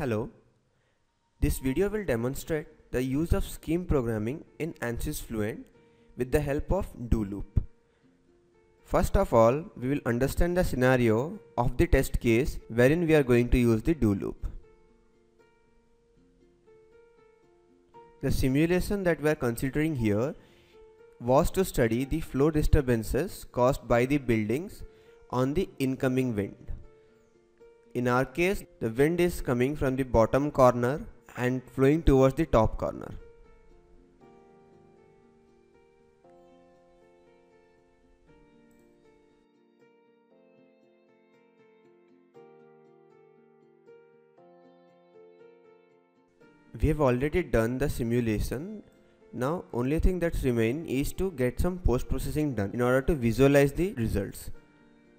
Hello, this video will demonstrate the use of scheme programming in ANSYS Fluent with the help of do loop. First of all, we will understand the scenario of the test case wherein we are going to use the do loop. The simulation that we are considering here was to study the flow disturbances caused by the buildings on the incoming wind. In our case, the wind is coming from the bottom corner and flowing towards the top corner. We have already done the simulation. Now, only thing that remains is to get some post-processing done in order to visualize the results.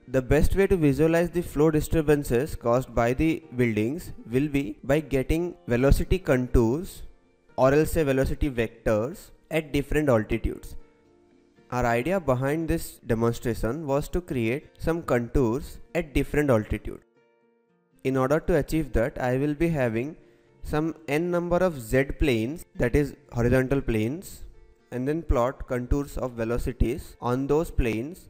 The best way to visualize the flow disturbances caused by the buildings will be by getting velocity contours or else say velocity vectors at different altitudes. Our idea behind this demonstration was to create some contours at different altitudes. In order to achieve that, I will be having some n number of z planes, that is horizontal planes, and then plot contours of velocities on those planes,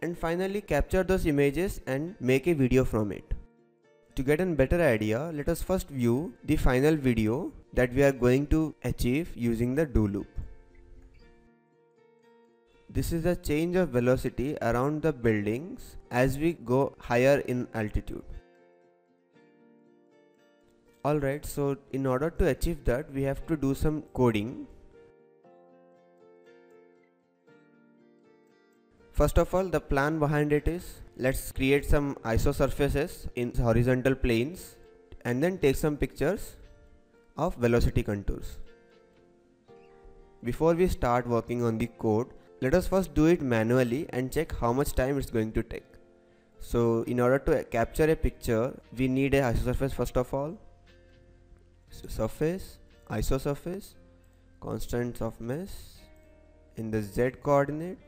and finally capture those images and make a video from it. To get a better idea, let us first view the final video that we are going to achieve using the do loop. This is a change of velocity around the buildings as we go higher in altitude. Alright, so in order to achieve that, we have to do some coding. First of all, the plan behind it is, let's create some isosurfaces in horizontal planes and then take some pictures of velocity contours. Before we start working on the code, let us first do it manually and check how much time it's going to take. So in order to capture a picture, we need an isosurface first of all. So surface, isosurface, constants of mass in the z coordinate.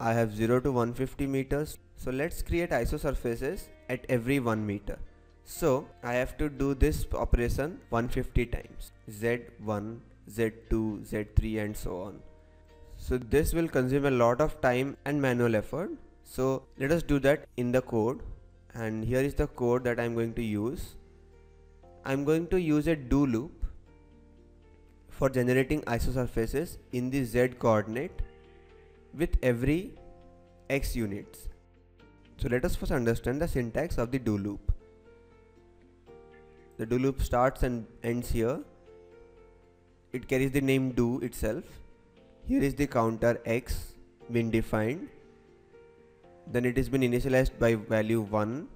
I have 0 to 150 meters. So let's create isosurfaces at every 1 meter. So I have to do this operation 150 times. Z1, Z2, Z3 and so on. So this will consume a lot of time and manual effort. So let us do that in the code. And here is the code that I'm going to use. I'm going to use a do loop for generating isosurfaces in the z coordinate with every x units. So let us first understand the syntax of the do loop. The do loop starts and ends here. It carries the name do itself. Here is the counter x been defined. Then it has been initialized by value 1.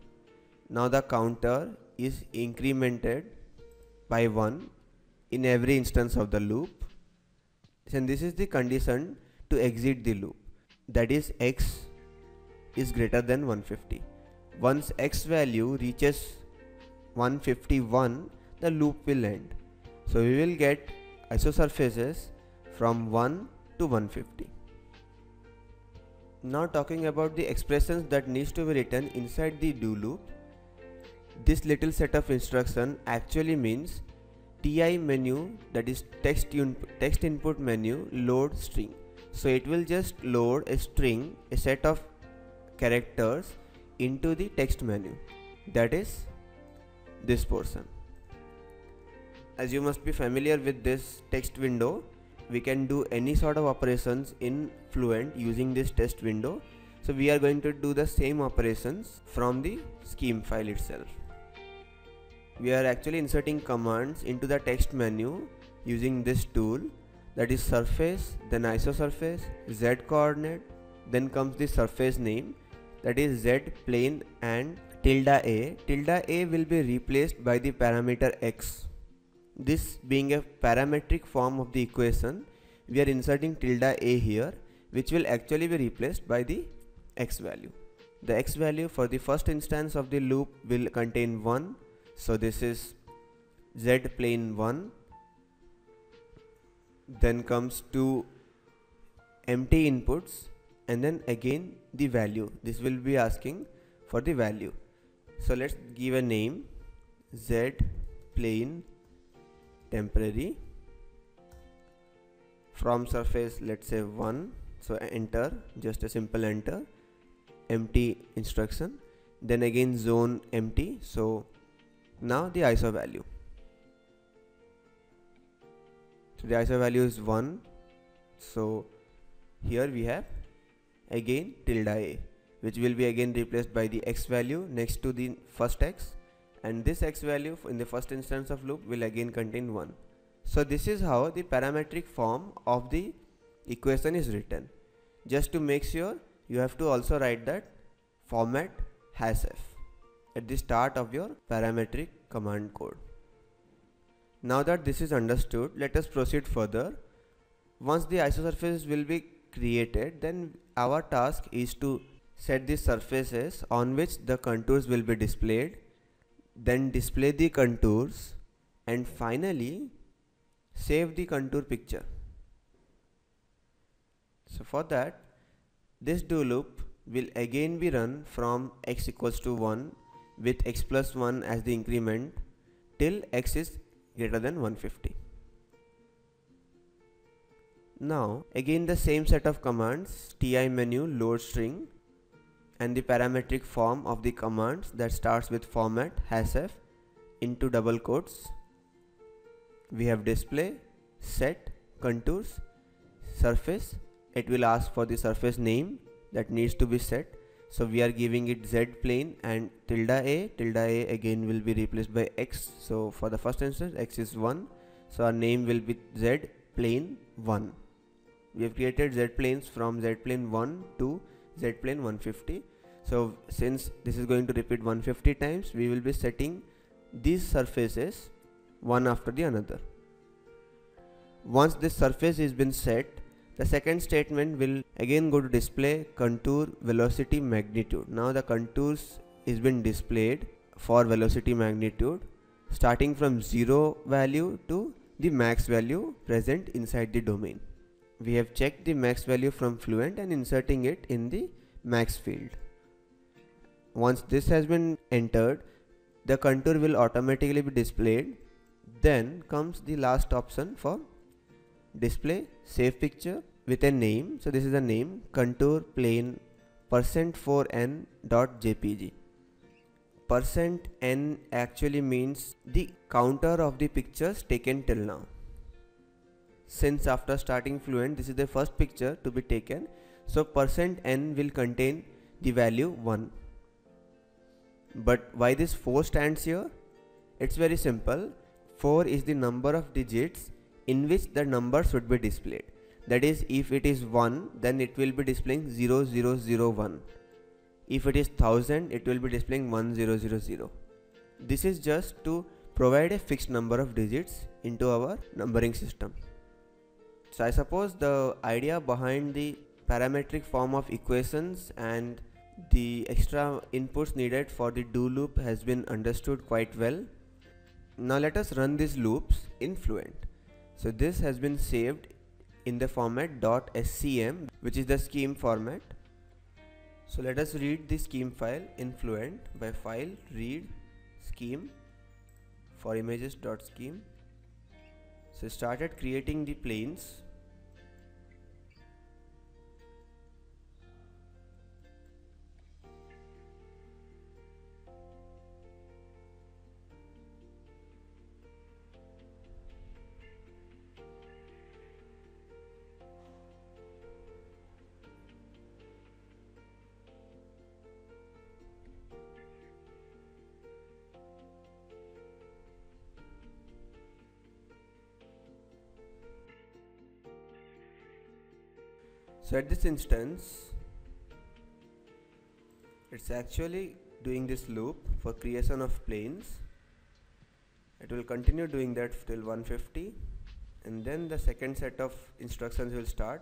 Now the counter is incremented by 1 in every instance of the loop. And this is the condition to exit the loop, that is x is greater than 150. Once x value reaches 151, the loop will end. So we will get isosurfaces from 1 to 150. Now talking about the expressions that needs to be written inside the do loop. This little set of instruction actually means TI menu, that is text input menu, load string. So it will just load a string, a set of characters into the text menu, that is this portion. As you must be familiar with this text window, we can do any sort of operations in Fluent using this text window. So we are going to do the same operations from the scheme file itself. We are actually inserting commands into the text menu using this tool. That is surface, then isosurface, z coordinate, then comes the surface name, that is z plane and tilde a. Tilde a will be replaced by the parameter x. This being a parametric form of the equation, we are inserting tilde a here, which will actually be replaced by the x value. The x value for the first instance of the loop will contain 1. So this is z plane 1. Then comes two empty inputs and then again the value. This will be asking for the value. So let's give a name, Z plane temporary, from surface let's say 1. So enter, just a simple enter, empty instruction, then again zone empty. So now the ISO value, so the ISO value is 1. So here we have again tilde A, which will be again replaced by the X value next to the first X, and this X value in the first instance of loop will again contain 1. So this is how the parametric form of the equation is written. Just to make sure, you have to also write that format #f at the start of your parametric command code. Now that this is understood, let us proceed further. Once the ISO surface will be created, then our task is to set the surfaces on which the contours will be displayed, then display the contours, and finally save the contour picture. So for that, this do loop will again be run from x equals to 1 with x plus 1 as the increment till x is greater than 150. Now again the same set of commands, ti menu, load string, and the parametric form of the commands that starts with format #f into double quotes. We have display, set, contours, surface. It will ask for the surface name that needs to be set. So we are giving it Z plane and tilde A again will be replaced by X. So for the first instance, X is 1. So our name will be Z plane 1. We have created Z planes from Z plane 1 to Z plane 150. So since this is going to repeat 150 times, we will be setting these surfaces one after the another. Once this surface has been set, the second statement will again go to display contour velocity magnitude. Now the contours is been displayed for velocity magnitude starting from 0 value to the max value present inside the domain. We have checked the max value from Fluent and inserting it in the max field. Once this has been entered, the contour will automatically be displayed. Then comes the last option for display, save picture with a name. So this is the name, contour plane %4n.jpg. %n actually means the counter of the pictures taken till now. Since after starting Fluent, this is the first picture to be taken, so %n will contain the value 1. But why this 4 stands here? It's very simple. 4 is the number of digits in which the number should be displayed. That is, if it is 1, then it will be displaying 0001. If it is 1000, it will be displaying 1000. This is just to provide a fixed number of digits into our numbering system. So I suppose the idea behind the parametric form of equations and the extra inputs needed for the do loop has been understood quite well. Now let us run these loops in Fluent. So this has been saved in the format .scm, which is the scheme format. So let us read the scheme file in Fluent by file read scheme for images.scheme. So started creating the planes. So at this instance, it's actually doing this loop for creation of planes. It will continue doing that till 150, and then the second set of instructions will start.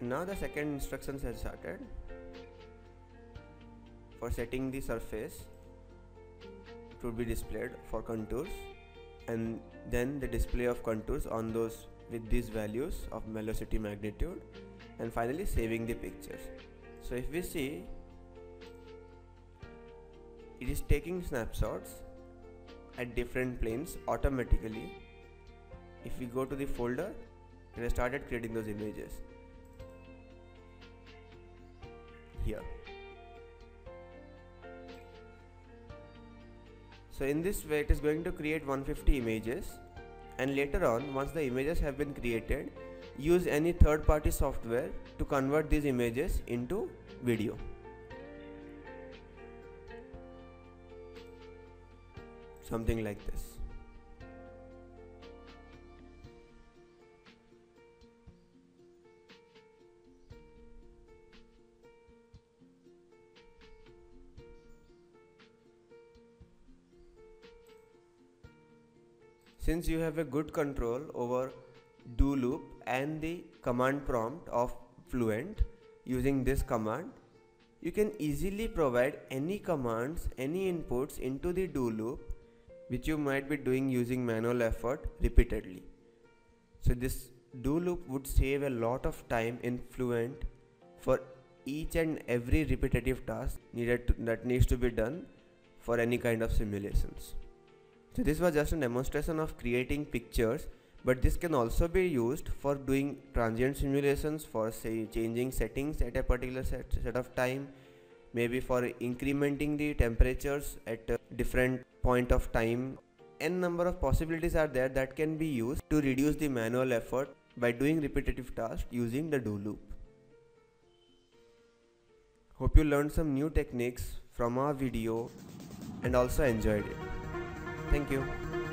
Now the second instructions has started for setting the surface to be displayed for contours, and then the display of contours on those with these values of velocity, magnitude, and finally saving the pictures. So if we see, it is taking snapshots at different planes automatically. If we go to the folder, it has started creating those images here. So in this way, it is going to create 150 images, and later on, once the images have been created, use any third-party software to convert these images into video. Something like this. Since you have a good control over do loop and the command prompt of Fluent using this command, you can easily provide any commands, any inputs into the do loop which you might be doing using manual effort repeatedly. So this do loop would save a lot of time in Fluent for each and every repetitive task that needs to be done for any kind of simulations. So this was just a demonstration of creating pictures, but this can also be used for doing transient simulations, for say changing settings at a particular set of time, maybe for incrementing the temperatures at a different point of time. N number of possibilities are there that can be used to reduce the manual effort by doing repetitive tasks using the do loop. Hope you learned some new techniques from our video and also enjoyed it. Thank you.